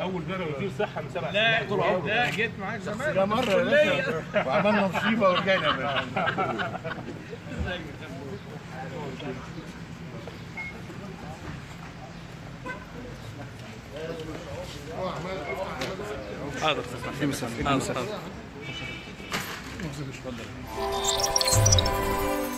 اول مره وزير صحه من 7 سنين. لا طول لا جيت معاك زمان يا مره وعملنا مصيبه ورجعنا يا باشا. حاضر في مسافه. حاضر. اتفضل.